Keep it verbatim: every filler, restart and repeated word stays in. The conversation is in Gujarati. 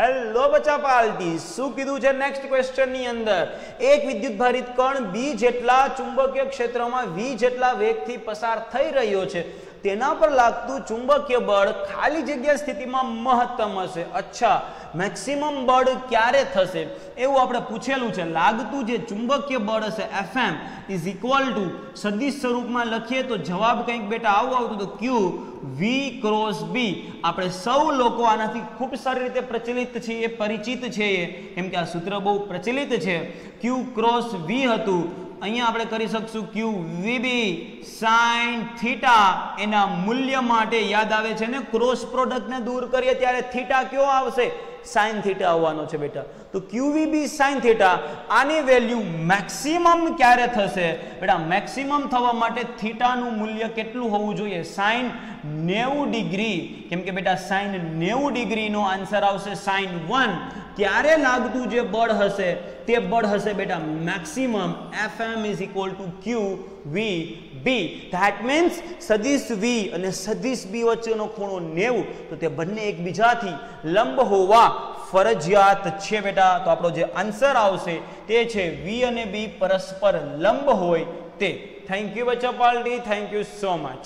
હેલો બચા પાલટી શું કીધું છે નેક્સ્ટ ક્વેશ્ચન ની અંદર એક વિદ્યુતભારિત કણ b જેટલા ચુંબકીય ક્ષેત્રમાં v જેટલા વેગથી પસાર થઈ રહ્યો છે તેના પર લાગતું ચુંબકીય બળ ખાલી જગ્યા સ્થિતિમાં મહત્તમ હશે અચ્છા મેક્સિમમ બળ ક્યારે થશે એવું આપણે પૂછેલું છે લાગતું જે ચુંબકીય બળ હશે fm is equal to સદિશ સ્વરૂપમાં લખીએ તો જવાબ કંઈક બેટા આવો આવતું તો q v cross b આપણે સૌ લોકો આનાથી ખૂબ સારી રીતે પ્રચલિત છે એ પરિચિત છે એમ કે આ સૂત્ર બહુ પ્રચલિત છે q cross v હતું અહીંયા આપણે કરી શકશું q vb sin થીટા એના મૂલ્ય માટે યાદ આવે છે ને ક્રોસ પ્રોડક્ટ ને દૂર કરીએ ત્યારે થીટા કયો આવશે sin થીટા આવવાનો છે બેટા તો q vb sin થીટા આની વેલ્યુ મેક્સિમમ ક્યારે થશે બેટા મેક્સિમમ થવા માટે થીટા નું મૂલ્ય કેટલું હોવું જોઈએ sin નેવું ડિગ્રી કેમ કે બેટા sin નેવું ડિગ્રી નો આન્સર આવશે sin એક ત્યારે લાગતું જે બળ હશે તે બળ હશે બેટા maximum fm is equal to q v b that means સદિશ v અને સદિશ b વચ્ચેનો ખૂણો નેવું તો તે બંને એકબીજાથી લંબ હોવા ફરજિયાત છે બેટા તો આપણો જે આન્સર આવશે તે છે v અને b પરસ્પર લંબ હોય તે થેન્ક યુ બચ્ચા પાલટી થેન્ક યુ સો મચ